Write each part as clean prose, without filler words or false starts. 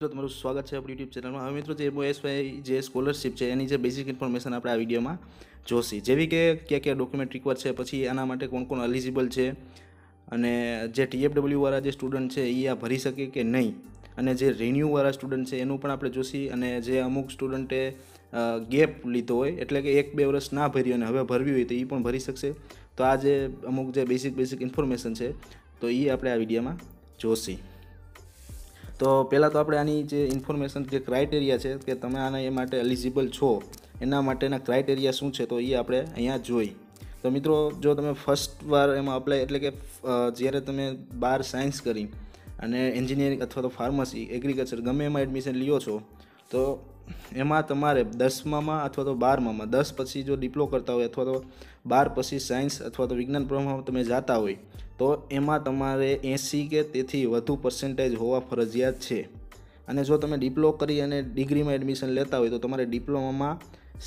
तो तमारू स्वागत है अपनी यूट्यूब चैनल में। हम मित्रों एमओएसवाय स्कॉलरशिप है एनी बेसिक इन्फॉर्मेशन आप विडियो में जोशी, जेवी के क्या क्या डॉक्यूमेंट रिक्वायर है, पछी आना माटे कोण कोण एलिजिबल है अने जे टीएफडब्ल्यू वाला जे स्टूडेंट है ये आ भरी सके कि नहीं, अने जे रिन्यू वाला स्टूडेंट है एनुं पण आपणे जोशी। अने जे अमुक स्टूडेंटे गेप लीधो होय एटले के एक बे वर्ष ना भरी अने हवे भरवी होय तो ई पण भरी शकशे। तो आ जे अमुक जे बेसिक इन्फॉर्मेशन है तो ये आपणे आ विडियो में जोशी। तो पहला तो आपणे आनी जे इन्फॉर्मेशन जे क्राइटेरिया है कि तमे आना ए माटे एलिजिबल छो एना माटेना क्राइटेरिया शुं छे तो ये आपणे अहींया जोई। तो मित्रों जो तमे फर्स्ट वार एमां अप्लाय एटले के ज्यारे तमे 12 साइंस करी अने एंजीनियरिंग अथवा तो फार्मसी एग्रीकल्चर गमे एमां एडमिशन लियो छो तो एमां तमारे 10मां अथवा तो 12मां 10 पछी जो डिप्लो करता होय अथवा तो 12 पछी साइंस अथवा तो विज्ञान प्रवाहमां तमे जाता होय तो एमां तमारे 80 के तेथी वधु परसेंटेज होवा फरजियात छे। अने जो तमे डिप्लो करी अने डिग्री में एडमिशन लेता होय तो तमारे डिप्लोमामां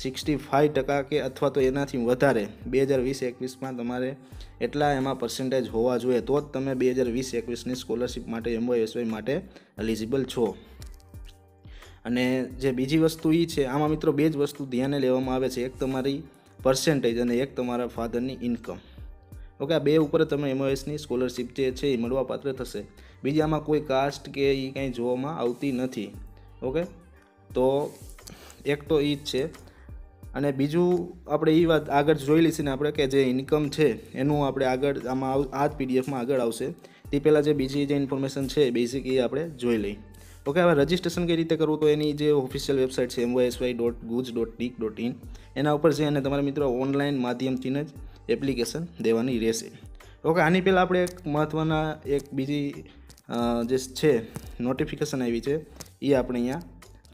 65% के अथवा तो एनाथी वधारे 2020-21 मां तमारे एटला एमां परसेंटेज होवा जोईए तो ज तमे 2020-21 ની સ્કોલરશિપ માટે એમઓએસવાય માટે એલિજિબલ છો। અને જે બીજી વસ્તુ ઈ છે, આમાં મિત્રો બે જ વસ્તુ ધ્યાને લેવામાં આવે છે, એક તમારી પરસેન્ટેજ અને એક તમારા ફાધરની ઇન્કમ। ઓકે, આ બે ઉપર તમને એમઓએસની સ્કોલરશિપ જે છે એ મળવાપાત્ર થશે, બીજામાં કોઈ કાસ્ટ કે એ કંઈ જોવામાં આવતી નથી। ઓકે, તો એક તો ઈ જ છે। અને બીજું આપણે એ વાત આગળ જોઈ લઈશું ને આપણે કે જે ઇન્કમ છે એનું આપણે આગળ આમાં આ જ પીડીએફમાં આગળ આવશે, તે પહેલાં જે બીજી જે ઇન્ફોર્મેશન છે બેઝિક એ આપણે જોઈ લઈ। ઓકે, હવે રજિસ્ટ્રેશન કઈ રીતે કરવું તો એની જે ઓફિશિયલ વેબસાઇટ છે mysy.guj.nic.in એના ઉપર છે અને તમારા મિત્રો ઓનલાઈન માધ્યમથી જ એપ્લિકેશન દેવાની રહેશે। ઓકે, આની પહેલાં આપણે એક મહત્ત્વના એક બીજી જે છે નોટિફિકેશન આવી છે એ આપણે અહીંયા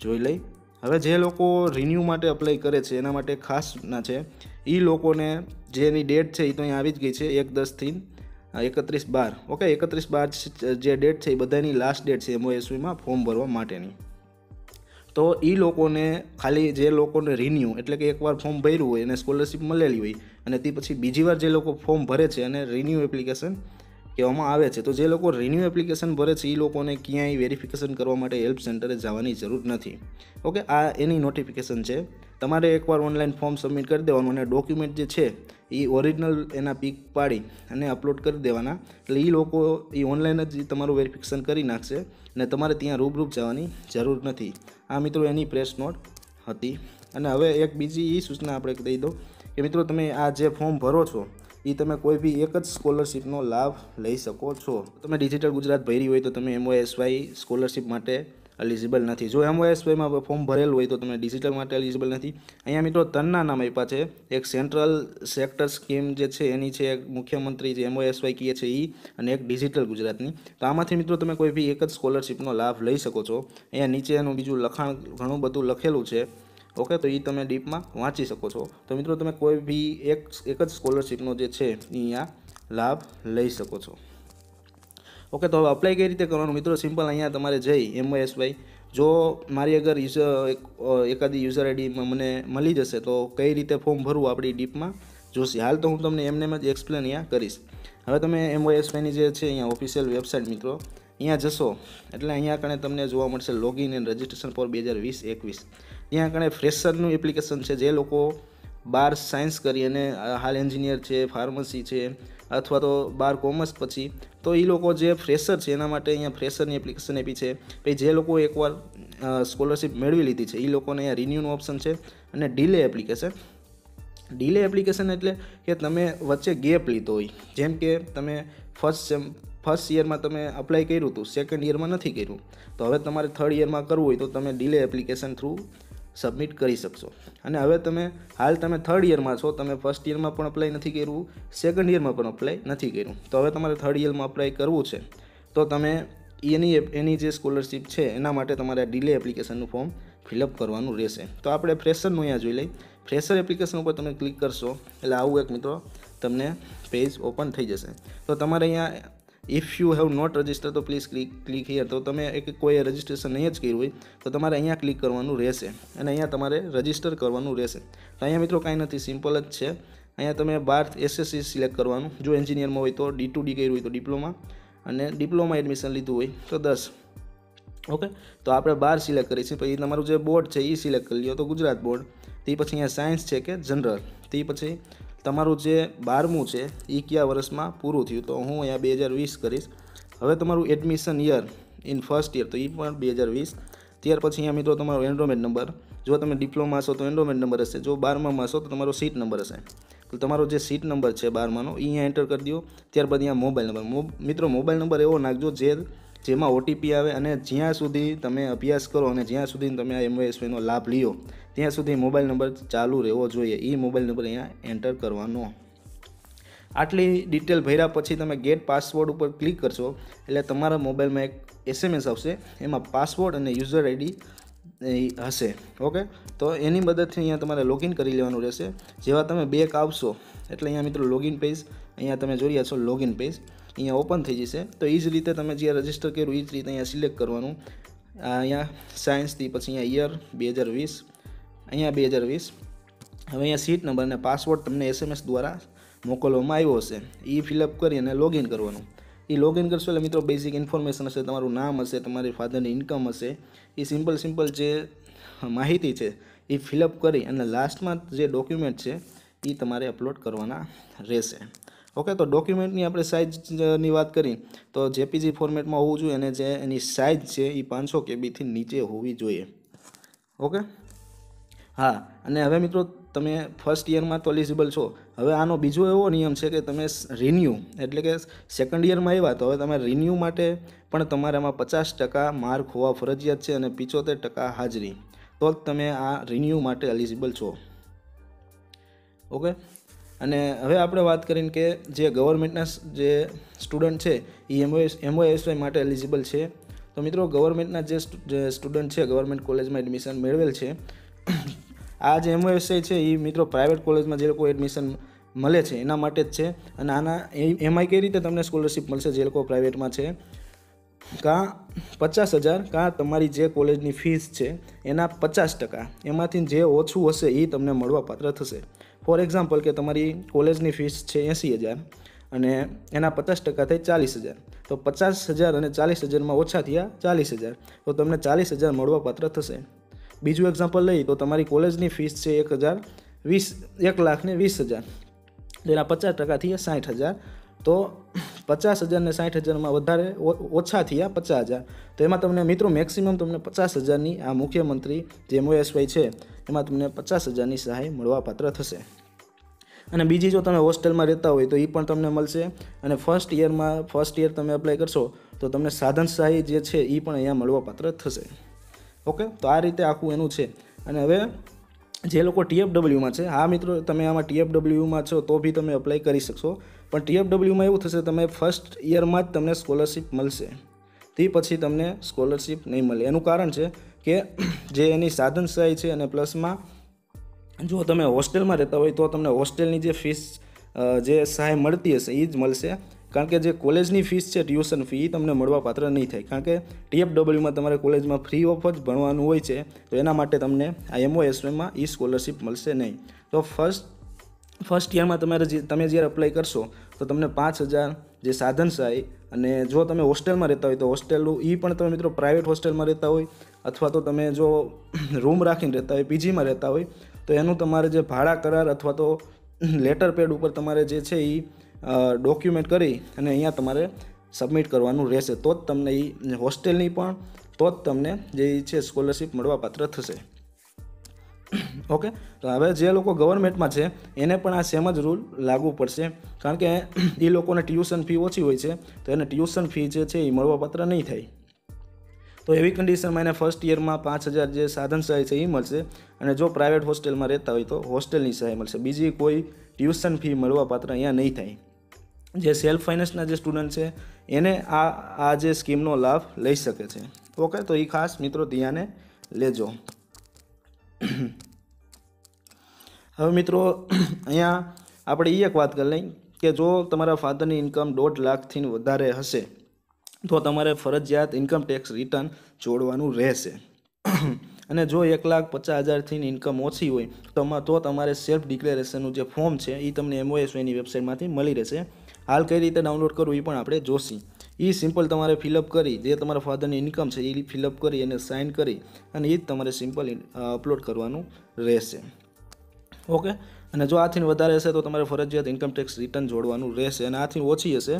જોઈ લઈ। હવે જે લોકો રિન્યુ માટે અપ્લાય કરે છે એના માટે ખાસ ના છે એ લોકોને જેની ડેટ છે એ તો અહીં આવી જ ગઈ છે 1/10 થી 31/12। ઓકે, 31/12 જે ડેટ છે એ બધાની લાસ્ટ ડેટ છે એમઓએસવીમાં ફોર્મ ભરવા માટેની। તો એ લોકોને ખાલી જે લોકોને રિન્યુ એટલે કે એકવાર ફોર્મ ભર્યું હોય અને સ્કોલરશિપ મળેલી હોય અને તે પછી બીજી વાર જે લોકો ફોર્મ ભરે છે અને રિન્યુ એપ્લિકેશન કહેવામાં આવે છે, તો જે લોકો રિન્યુ એપ્લિકેશન ભરે છે એ લોકોને ક્યાંય વેરિફિકેશન કરવા માટે હેલ્પ સેન્ટરે જવાની જરૂર નથી। ઓકે, આ એની નોટિફિકેશન છે, તમારે એકવાર ઓનલાઈન ફોર્મ સબમિટ કરી દેવાનું અને ડોક્યુમેન્ટ જે છે એ ઓરિજિનલ એના પિક પાડી અને અપલોડ કરી દેવાના, એટલે એ લોકો એ ઓનલાઈન જ તમારું વેરિફિકેશન કરી નાખશે અને તમારે ત્યાં રૂબરૂ જવાની જરૂર નથી। આ મિત્રો એની પ્રેસ નોટ હતી। અને હવે એક બીજી એ સૂચના આપણે દઈ દો કે મિત્રો તમે આ જે ફોર્મ ભરો છો ये તમે कोई भी एक ज स्कॉलरशिपनो लाभ लई सको छो। तमे डिजिटल गुजरात भरी हो तो तमे एमओएसवाय स्कॉलरशिप माटे एलिजिबल नहीं। जो एमओएसवाय में फॉर्म भरेल हो तो तमे डिजिटल माटे एलिजिबल नहीं। अहीं मित्रों तन्ना नाम आप्या छे, एक सेंट्रल सेक्टर स्कीम जे छे एनी छे एक मुख्यमंत्री जे एमओएसवाय कहे छे ई अने एक डिजिटल गुजरातनी। तो आमांथी मित्रों तमे कोई भी एक ज स्कॉलरशिपनो लाभ लई सको छो। अहीं नीचे एनुं बीजुं लखाण घणुं बधुं लखेलुं छे। ओके, तो ये तमे डीप में वाँची सको छो। तो मित्रों तमे कोई भी एक ज स्कॉलरशिपनो जे छे अहींया लाभ लई सको छो। ओके, तो अप्लाय कई रीते करवानुं मित्रों, सिंपल अहींया तमारे जई एमओएसवाय जो मारी अगर एकादी यूजर आईडी मने मळी जशे तो कई रीते फॉर्म भरवुं आपणी डीप में जोशी। हाल तो हूँ तमने एमनेम ज एक्सप्लेन अहींया करीश। हवे तमे एमओएसवाय नी जे छे अहींया ऑफिशियल वेबसाइट मित्रों अँ जशो एटले अँ कने तमने जोवा मळशे लॉगिन एंड रजिस्ट्रेशन फॉर 2020-21। त्यां कने फ्रेशरनु एप्लिकेशन है, जे लोग 12 साइंस करी अने हाल एंजीनियर है, फार्मसी है अथवा तो 12 कॉमर्स पछी तो ये लोग जे फ्रेशर है एना माटे अँ फ्रेशरनी एप्लिकेशन आपी है। पछी जे लोग एक बार स्कॉलरशिप मेळवी लीधी है ये लोगोने अँ रिन्यूनु ऑप्शन है अने डीले एप्लिकेशन। डीले एप्लिकेशन एटले के तमे वच्चे गेप लीधो होय, जेम के तमे फर्स्ट ईयर में तमे अप्लाय कर्युं हतुं, सेकंड ईयर में नहीं कर्युं, तो हवे तमारे थर्ड ईयर में करवुं होय तो तमे डीले एप्लिकेशन थ्रू सबमिट करी सकशो। अने हवे तमे हाल तमे थर्ड ईयर में छो, तमे फर्स्ट ईयर में पण अप्लाय नहीं कर्युं, सेकंड ईयर में पण अप्लाय नहीं कर्युं, तो हवे तमारे थर्ड ईयर में अप्लाय करवुं छे तो तमे एनी जे स्कॉलरशिप है एना माटे तमारे डीले एप्लिकेशननुं फॉर्म फिलअप करवानुं रहेशे। तो आपणे फ्रेशरनुं अहींया जोई लई। फ्रेशर एप्लिकेशन पर तमे क्लिक करशो एटले आवुं एक मित्रों तमने पेज ओपन थई जशे। तो तमारे अहींया if you have not register तो प्लीज क्लिक हियर। तो तमे एक कोई रजिस्ट्रेशन नहीं ज कर्युं होय तो तमारे अहींया क्लिक करवानुं रहेशे अने अहींया तमारे रजिस्टर करवानुं रहेशे। तो अहींया मित्रों कांई नथी, सिम्पल ज छे। अहींया तमे 12 एसएससी सिलेक्ट करवानुं, जो एंजीनियर में होय तो D2D कर्युं होय तो डिप्लोमा, अने डिप्लोमा एडमिशन लीधुं होय तो 10, ओके तो आप बार सिलेक्ट करीशुं पछी तमारुं जे बोर्ड छे ए सिलेक्ट करी लो तो गुजरात बोर्ड ते पछी अहींया साइंस छे के जनरल ते पछी तमारुं जे 12मुं छे ए क्या वर्ष में पूरुं थयुं तो हूँ अहींया 2020 करीश। हवे तमारुं admission year in first year तो ए पण 2020 त्यार पछी अहींया मित्रों तमारो एनरोलमेंट नंबर जो तमे डिप्लोमा छो तो एनरोलमेंट नंबर हशे जो 12मा में छो तो तमारो सीट नंबर हशे तो तमारो जे सीट नंबर छे 12मा नो ई एंटर कर दियो। त्यार बाद अहींया मोबाइल नंबर मित्रों मोबाइल नंबर एवो नाखजो जे जेमां ओटीपी आवे अने ज्यां सुधी तमे अभ्यास करो अने ज्यां सुधी तमे MYSYनो लाभ लीओ त्यां सुधी मोबाइल नंबर चालू रहेवो जोईए ई मोबाइल नंबर अहींया एंटर करवानो। आटली डिटेल भर्या पछी तमे गेट पासवर्ड उपर क्लिक करशो एटले तमारा मोबाइल में एक SMS आवशे एमां पासवर्ड अने यूजर आईडी हशे। ओके तो एनी मददथी अहींया तमारे लॉगिन करी लेवानुं रहेशे। जेवा तमे बेक आवशो एटले अहींया मित्रों लॉगिन पेज अहींया तमे जोई रह्या छो लॉगिन पेज अँ ओपन थी जैसे तो यज रीते तब ज्यादा रजिस्टर करूँ यज रीते अँ सिलेक्ट करवा अँ साइंस थी पी अँ ईयर 2020 अँ 2020 हमें अँ सीट नंबर ने पासवर्ड तमने SMS द्वारा मोकलवामां आव्यो हशे ई फिलअप कर लॉगिन करवा लॉगिन करशो एटले मित्रों बेसिक इन्फॉर्मेशन हशे तमारुं नाम हशे तमारी फाधरनी इन्कम हशे ए सीम्पल सीम्पल जे माहिती है ये फिलअप कर लास्ट में जो डॉक्यूमेंट है ये तमारे अपलॉड करवाना रहेशे। ओके तो डॉक्यूमेंट नी आपणे साइज नी वात करी तो जेपीजी फॉर्मेट में होवू जोईए अने जे एनी साइज छे ई 500 KB थी नीचे होवी जोईए। ओके हाँ अने हवे मित्रों तमे फर्स्ट ईयर में तो एलिजिबल छो। हवे आनो बीजो एवो नियम छे के तमे रिन्यू एटले के सेकंड ईयर में आव्या तो हवे तमे रिन्यू माटे पण तमारामां 50% मार्क होवा फरजियात छे अने 75% हाजरी तो तमे आ रिन्यू माटे एलिजिबल छो। ओके अने हवे आपणे वात करीने के जे गवर्नमेंटना जे स्टूडंट है ई MYSY माटे एलिजिबल है तो मित्रों गवर्नमेंटना जे स्टूडंट है गवर्नमेंट कॉलेज में एडमिशन मेळवेल है आ जे MYSY है ये मित्रों प्राइवेट कॉलेज में जे लोको एडमिशन मळे छे एना माटे ज छे अने आना एमां कई रीते तमने स्कॉलरशिप मळशे जे लोको प्राइवेट में है का 50,000 का तमारी जे कॉलेजनी फीस है एना 50% एमांथी जे ओछुं हशे ए तमने मळवापात्र थशे। फॉर एक्जाम्पल के तमारी कॉलेजनी फीस है 80,000 अने एना 50% थी 40,000 तो 50,000 अने 40,000 में ओछा थया 40,000 तो तमने 40,000 मळवापात्र थशे। बीजू एक्जाम्पल लई तो तमारी कॉलेजनी फीस है 1,20,000 तो एना 50% थी 60,000 तो 50,000 ने 60,000 में वधारे ओछा थया 50,000 तो एमां तमने मित्रों मैक्सिमम तमने 50,000 नी आ मुख्यमंत्री जे MYSY है एमां तमने 50,000 नी सहाय मळवापात्र थशे। अने बीजी जो तमे होस्टेल में रहता हो तो ई पण तमने मळशे अने फर्स्ट ईयर तमे अप्लाय करशो तो तमने साधन सहाय जे छे ई पण अहींया मळवापात्र थशे। ओके तो आ रीते आखुं एनुं छे। अने हवे जे लोको TFW में है हाँ मित्रों तमे आमां TFW में छो तो भी तमे अप्लाय करी शकशो पण TFW में एवुं थशे तमे फर्स्ट ईयर में ज तमने स्कॉलरशिप मळशे ते पछी तमने स्कॉलरशिप नहीं मळे। एनुं कारण छे के जे एनी साधन सहाय छे अने प्लस में जो तमे होस्टेल में रहता हो तो तमने होस्टेलनी जे फीस जे सहाय मळती हशे ई ज मळशे कारण के जे कॉलेजनी फीस है ट्यूशन फी ई तमने मळवापात्र नहीं थाय कारण के TFW में तमारे कॉलेज में फ्री ऑफ ज भणवानुं होय छे तो एना माटे तमने आ MYSY में ई स्कॉलरशिप मळशे नहीं। तो फर्स्ट ईयर में तमे ज्यारे अप्लाय करशो तो तमने 5,000 जे साधन सहाय अने जो तमे होस्टेल में रहता हो तो होस्टेलनुं ई पण तमे मित्रों प्राइवेट होस्टेल में रहता हो अथवा तो तमे जो रूम राखीने रहता हो PG में रहता हो तो एनुं तमारे जे भाड़ा करार अथवा तो लेटर पेड उपर तमारे जे छे ई डॉक्यूमेंट करी अने अहींया तमारे सबमिट करवानुं रहेशे तो ज तमने ई होस्टेलनी पण तो ज तमने जे छे स्कॉलरशिप मळवापात्र थशे। ओके तो हवे जे लोको गवर्नमेंट में छे एने पण आ सेम ज रूल लागू पड़शे कारण के ई लोकोने ट्यूशन फी ओછી होय छे तो एने ट्यूशन फी जे छे ई मळवापात्र नहीं थाय तो एवी कंडीशन में फर्स्ट ईयर में 5,000 जो साधन सहाय है ये मळशे अने जो प्राइवेट होस्टेल में रहता हो तो होस्टेलनी सहाय मळशे बीजी कोई ट्यूशन फी मळवापात्र अहींया नहीं थाय। जे सेल्फ फाइनेंसना जे स्टूडेंट है एने आ जे स्कीमनो लाभ लई शके छे। ओके तो ये खास मित्रों ध्याने लेजो। हवे मित्रों अहींया आपणे ई एक वात कर लई के जो तमारा फाधरनी इनकम 1.5 लाख थी वधारे हशे तो तमारे फरजियात इनकम टैक्स रिटर्न जोड़वानुं रहेशे अने जो 1,50,000 थी इनकम ओછી होय तो तमारे सेल्फ डिक्लेरेशननुं जे फॉर्म है ये तमने MYSY वेबसाइट में मळी रहेशे। हाल कई रीते डाउनलॉड करवुं ये पण आपणे जोशी ये सीम्पल तमारे फिलअप करी जे तमारा फादरनी इनकम छे ए फिलअप करी अने साइन करी अने ए तमारे सीम्पल अपलॉड करवानुं रहेशे। ओके, अने जो आथी वधारे हशे तो तमारे फरजियात इनकम टेक्स रिटर्न जोड़वानुं रहेशे अने आथी ओછી हशे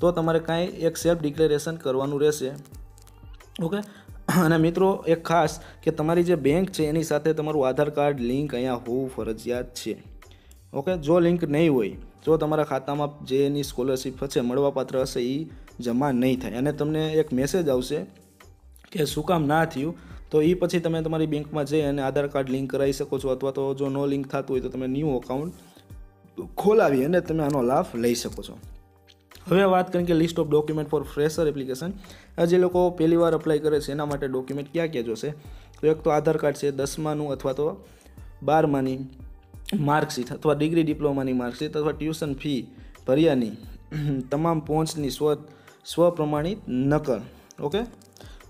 तो तमारे कांई एक सेल्फ डिक्लेरेशन करवानुं रहेशे। ओके, अने मित्रों एक खास के तमारी जे बैंक छे एनी साथे तमारुं आधार कार्ड लिंक अहींया होवुं फरजियात छे। ओके, जो लिंक नहीं होय तो तमारा खाता में जेनी स्कॉलरशीप हशे मळवापात्र हशे ई जमा नहीं थाय अने तमने एक मेसेज आवशे के शुं काम ना थयुं तो ई पछी तमे तमारी बैंक में जई अने आधार कार्ड लिंक करावी शको छो अथवा तो जो नो लिंक थतुं होय तो तमे न्यू अकाउंट खोलावी अने तमे आनो लाभ लई शको छो। हवे बात करें कि list of document for fresher application जे लोको पहली बार अप्लाय करे छे एना माटे डॉक्यूमेंट क्या क्या जोशे तो एक तो आधार कार्ड छे 10मानुं अथवा तो 12मानी मार्कशीट अथवा डिग्री डिप्लोमानी मार्कशीट अथवा ट्यूशन फी भर्यानी तमाम पहुँचनी स्वप्रमाणित नकल। ओके,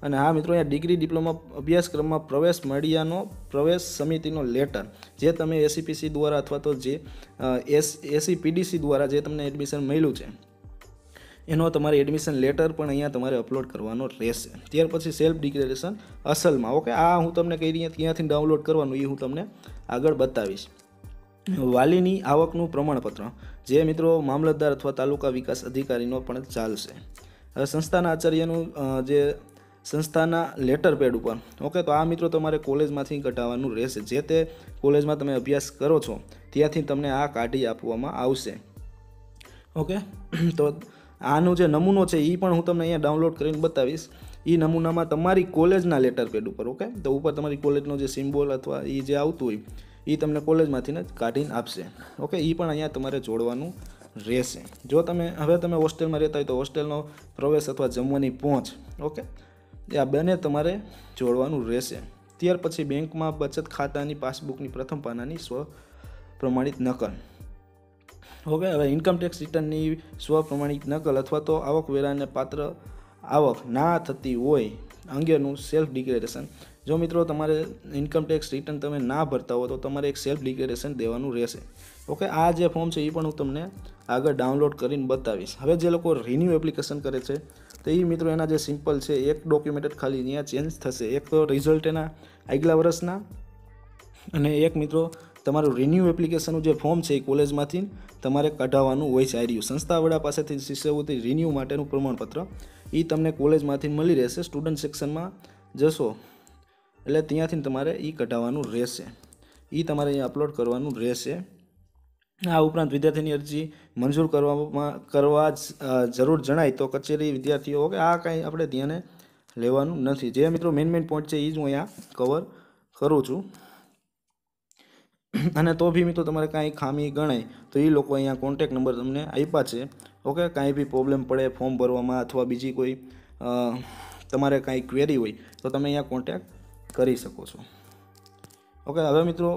अने हाँ मित्रों डिग्री डिप्लोमा अभ्यासक्रम में प्रवेश मळ्यानो प्रवेश समितिनो लेटर जे तमे एसीपीसी द्वारा अथवा तो जे एसीपीडीसी द्वारा जे तमने एडमिशन मळ्युं छे एनो तमारे एडमिशन लेटर पण अहींया तमारे अपलॉड करवानो रहेशे। त्यार पछी सेल्फ डिक्लेरेशन असल में। ओके, आ हूँ तमने कही रही क्यांथी डाउनलॉड करवानुं ए हूँ तमने आगळ बतावीश। वालीनी आवकनुं प्रमाणपत्र जे मित्रों मामलतदार अथवा तालुका विकास अधिकारीनो पण चालशे। हवे संस्थाना आचार्यनुं जे संस्थाना लेटर पेड पर। ओके, तो आ मित्रों तमारे कॉलेजमांथी कढाववानुं रहेशे जे ते कॉलेजमां तमे अभ्यास करो छो त्यांथी तमने आ काढी आपवामां आवशे। ओके, तो आनो जे नमूनो छे ई पण हुं तमने अहींया डाउनलॉड करीने बतावीश। ई नमूनामां तमारी कॉलेजना लेटर पेड पर। ओके, तो ऊपर तमारी कॉलेजनो जे सिम्बोल अथवा ई जे आवतुं होय ई तमने कॉलेजमांथी ज काढीने आपशे। ओके, ई पण अहींया तमारे जोड़वानुं रहेशे। जो तमे हवे तमे होस्टेलमां रहेता होय तो होस्टेलनो प्रवेश अथवा जमवानी पहुँच ओके ए आ बने तमारे जोड़वानुं रहेशे। त्यार पछी बेंकमां बचत खातानी पासबुकनी प्रथम पानानी स्वप्रमाणित नकल। ओके, हवे इनकम टेक्स रिटर्ननी स्वप्रमाणित नकल अथवा तो आवकवेराने पात्र आवक ना थती होय अंगेनुं सेल्फ डिक्लेरेशन। जो मित्रों तमारे इनकम टेक्स रिटर्न तमे ना भरता हो तो तमारे एक सेल्फ डिक्लेरेशन देवानुं रहेशे। ओके, आ जे फॉर्म छे ई पण हुं तमने आगळ डाउनलॉड करीने बतावीश। हवे जे लोको रिन्यू एप्लिकेशन करे छे तो ई मित्रों एना जे सिम्पल छे एक डॉक्यूमेंट खाली अहींया चेन्ज थशे। एक तो रिजल्ट एना आगला वर्षना अने एक मित्रों तमारू रिन्यू एप्लिकेशन जो फॉर्म है कॉलेज में तमारे कढावानुं होय छे। आर्यु संस्था वड़ा पासेथी शिष्यवृत्ति रिन्यू माटेनुं प्रमाणपत्र ई तमने कॉलेज में मळी रहेशे। स्टूडंट सेक्शन में जशो एटले त्यांथी तमारे ई कढावानुं रहेशे, ई तमारे अहींया अपलॉड करवानुं रहेशे। आ उपरांत विद्यार्थीनी अरजी मंजूर करवा जरूर जणाय तो कचेरी विद्यार्थीओ के आ कांई आपणे ध्याने लेवानुं नथी। जे मित्रों मेन पॉइंट है ई ज हुं अहींया कवर करूँ छूँ। अने तो भी मित्रों तमारे कांई खामी गणाय तो ये लोग अहींया कॉन्टेक्ट नंबर तमने आप्या छे। ओके, कांई भी प्रॉब्लम पड़े फॉर्म भरवामां अथवा बीजी कोई तमारे कांई क्वेरी होय तो तमे अहींया कॉन्टेक्ट करी शको छो। ओके, हवे मित्रों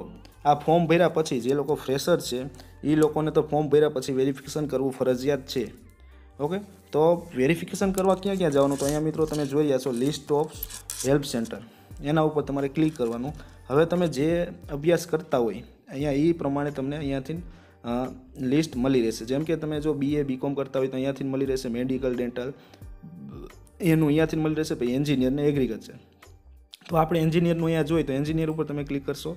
आ फॉर्म भर्या पछी जे लोग फ्रेशर छे ए लोकोने तो फॉर्म भर्या पछी वेरिफिकेशन करवुं फरजियात छे। ओके, तो वेरिफिकेशन करवा क्या क्या जावानुं तो अहींया मित्रों तमे जोई ल्याशो लिस्ट ऑफ हेल्प सेंटर एना उपर तमारे क्लिक करवानुं। हवे तमे जे अभ्यास करता होय अहींया ई प्रमाणे तमने अहींयाथी लिस्ट मळी रहेशे। जेम के तमे जो बीए बीकॉम करता होय तो अहींयाथी मळी रहेशे मेडिकल डेंटल एनुं अहींयाथी मळी रहेशे भाई एन्जिनियर ने एग्रीकल्चर। तो आपणे एन्जिनियरनुं अहींया जोई तो एन्जिनियर उपर तमे क्लिक करशो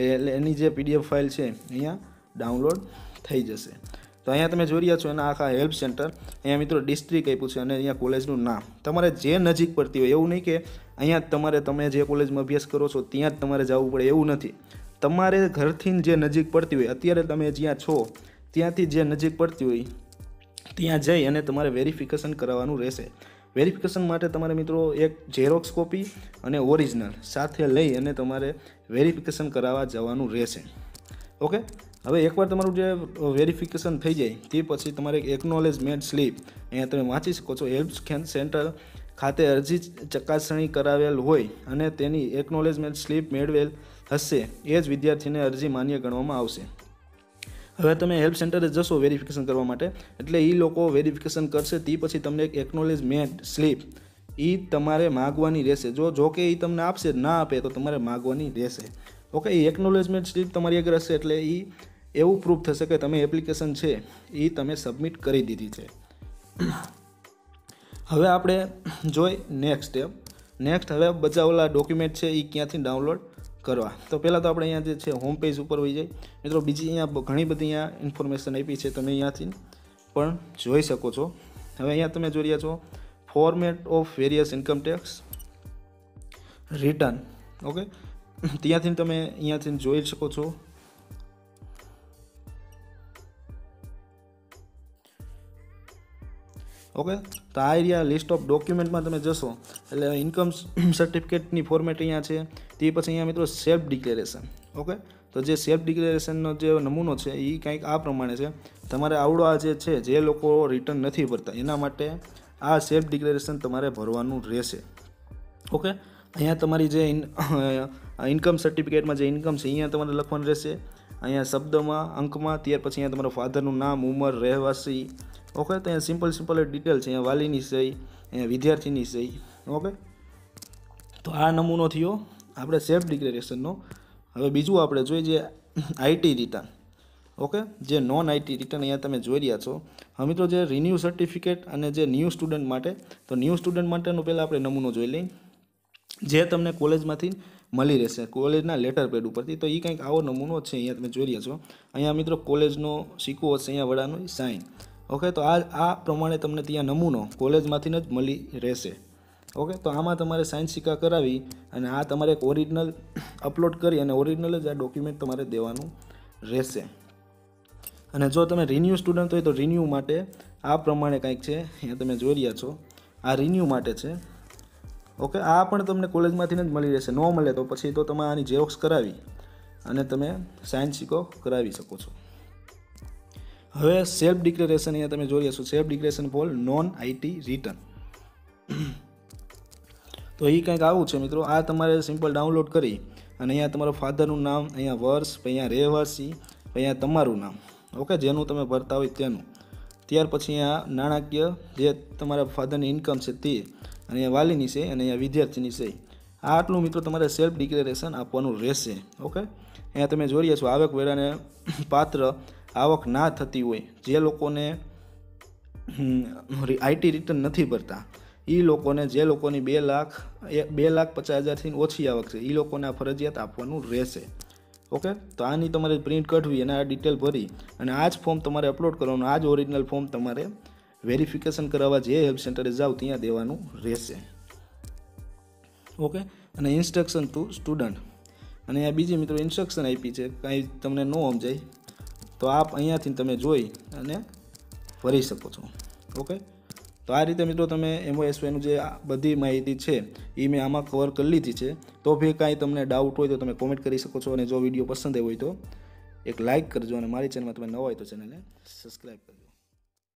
એટલે એની જે पीडीएफ फाइल छे अहींया डाउनलॉड थई जशे। तो अहींया तमे જોઈ રહ્યા છો એના આખા હેલ્પ સેન્ટર अहींया મિત્રો ડિસ્ટ્રિક્ટ આપ્યું છે અને अहींया કોલેજનું નામ તમારે જે નજીક પડતી હોય એવું નહીં કે अहींया તમારે તમે જે કોલેજમાં અભ્યાસ કરો છો ત્યાં જ તમારે જવું પડે એવું નથી। તમારે ઘરથી જે નજીક પડતી હોય અત્યારે તમે જ્યાં છો ત્યાંથી જે નજીક પડતી હોય ત્યાં જઈ અને તમારે વેરિફિકેશન કરાવવાનું રહેશે। વેરિફિકેશન માટે તમારે મિત્રો એક ઝેરોક્સ કોપી અને ઓરિજિનલ સાથે લઈ અને તમારે વેરિફિકેશન કરાવવા જવાનું રહેશે। ઓકે, હવે એકવાર તમારું જે વેરિફિકેશન થઈ જાય તે પછી તમારે એક એકનોલેજમેન્ટ સ્લીપ અહીંયા તમે વાંચી શકો છો। હેલ્પ સેન્ટર ખાતે અરજી ચકાસણી કરાવેલ હોય અને તેની એકનોલેજમેન્ટ સ્લીપ મેળવેલ હશે એ જ વિદ્યાર્થીને અરજી માન્ય ગણવામાં આવશે। હવે તમે હેલ્પ સેન્ટરે જશો વેરિફિકેશન કરવા માટે એટલે એ લોકો વેરિફિકેશન કરશે તે પછી તમને એક એકનોલેજમેન્ટ સ્લીપ એ તમારે માગવાની રહેશે। જો કે એ તમને આપશે ના આપે તો તમારે માગવાની રહેશે। ઓકે, એ એકનોલેજમેન્ટ સ્લીપ તમારી આગળ હશે એટલે એ એવું પ્રૂફ થશે કે તમે એપ્લિકેશન છે એ તમે સબમિટ કરી દીધી છે। हवे आपणे जोई नेक्स्ट स्टेप। नेक्स्ट हवे बचा ओला डॉक्यूमेंट छे ई क्यांथी डाउनलोड करवा। तो पहला तो आपणे अहींया जे छे होम पेज उपर होई जाय। मित्रों बीजी अहींया घणी बधी अहींया इन्फॉर्मेशन आपी छे, तमे अहींयाथी पण जोई शको छो। हवे अहींया तमे जोई रह्या छो format of various income tax return. Okay, त्यांथी तमे अहींयाथी जोई शको छो। ओके, तो आ रिया लिस्ट ऑफ डॉक्यूमेंट में तमे जशो एटले इन्कम सर्टिफिकेट नी फॉर्मेट अहींया छे। ते पछी अहींया मित्रों सेल्फ डिक्लेरेशन। ओके, तो जे सेल्फ डिक्लेरेशन नो जे नमूनो छे ई कंईक आ प्रमाणे छे। तमारे आवडो आ जे छे जे लोको रिटर्न नथी भरता एना माटे आ सेल्फ डिक्लेरेशन तमारे भरवानुं रहेशे। ओके, अहींया तमारी जे इन्कम सर्टिफिकेट में जे इन्कम छे अहींया तमारे लखवानुं रहेशे। अहींया शब्दमां अंकमां त्यार पछी अहींया तमारा फाधरनुं नाम, उमर, रहेवासी। ओके, तो अँ सीम्पल डिटेल है, वालीनी सही, अँ विद्यार्थी सही। ओके, तो आ नमूनो थयो आपणे सेल्फ डिक्लेरेशननो। हवे बीजू आपणे जोईए जे आईटी रिटर्न। ओके, जे नॉन आईटी रिटर्न अहींया तमे जोई रह्या छो। हवे मित्रों जे रिन्यू सर्टिफिकेट अने जे न्यू स्टूडेंट माटे, तो न्यू स्टूडेंट माटेनो पहेला आपणे नमूनो जोई लई जे तमने कॉलेजमांथी मळी रहेशे, कॉलेजना लेटर पेड उपरथी। तो ई कंईक आवो नमूनो छे, अहींया तमे जोई रह्या छो। अहींया मित्रों कॉलेजनो सिक्को हशे, अहींया वडानो साइन। ओके, तो आ प्रमाणे तमने त्यां नमूनो कॉलेजमांथी ज मळी रहेशे। ओके, तो आमां तमारे साइन सिक्का करावी अने आ तमारे एक ओरिजिनल अपलोड करी अने ओरिजिनल ज आ डॉक्यूमेंट तमारे देवानुं रहेशे। अने जो तमे रिन्यू स्टूडंट होय तो रिन्यू माटे आ प्रमाणे कंईक छे, अहींया तमे जोई रह्या छो। आ रिन्यू माटे छे। ओके, आ पण तमने कॉलेजमांथी ज मळी रहेशे। न मळे तो पछी तो तमे आनी जेरोक्स करावी अने तमे साइन सिक्को करावी शको छो। हवे सेल्फ डिक्लेरेशन अहींया तमे जोई रह्या छो, self declaration for non IT return. तो ई कंईक आवुं छे मित्रों। आ तमारे सिम्पल डाउनलोड करी अने अहींया तमारा फाधरनुं नाम, अहींया वर्ष, पण अहींया रहेवासी, पण अहींया तमारुं नाम। ओके, जेनुं तमे भरता होय तेनुं। त्यार पछी अहींया नाणाकीय जे तमारा फाधરની ઇન્કમ છે તે, અને અહીंया વાલીની છે, અને અહીंया વિદ્યાર્થીની છે। આટલું મિત્રો તમારે સેલ્ફ ડિક્લેરેશન આપવાનું રહેશે। ઓકે, અહીંયા તમે જોઈ રહ્યા છો આવકવેરાને પાત્ર आवक ना थती होय जे लोकोने आईटी रिटर्न नहीं भरता ई लोकोने, जे लोकोनी 2,50,000 थी ओछी आवक है ई लोकोने आ फरजियात आपवानुं रहेशे। ओके, तो आनी तमारे प्रिंट कढवी अने आ डिटेल भरी अने आज फॉर्म तमारे अपलोड करवानुं। आज ओरिजिनल फॉर्म तमारे वेरिफिकेशन करावा जे हेल्प सेंटरे जाओ त्यां देवानुं रहेशे। ओके, अने इन्स्ट्रक्शन टू स्टूडंट अने आ बीजी मित्रों इन्स्ट्रक्शन आपी छे, कांई तमने न समजाय तो आप अहींयाथी तमे जोई अने भरी शको छो। ओके, तो आ रीते मित्रों तमे MOSYનું जे बधी माहिती छे ई मैं आमां कवर कर लीधी छे। तो भी कांई तमने डाउट होय तो तमे कॉमेंट करी शको छो, अने जो विडियो पसंद आव्यो होय तो एक लाइक करजो, अने मारी चेनल में तमे नवा होय तो चेनलने सब्सक्राइब करजो।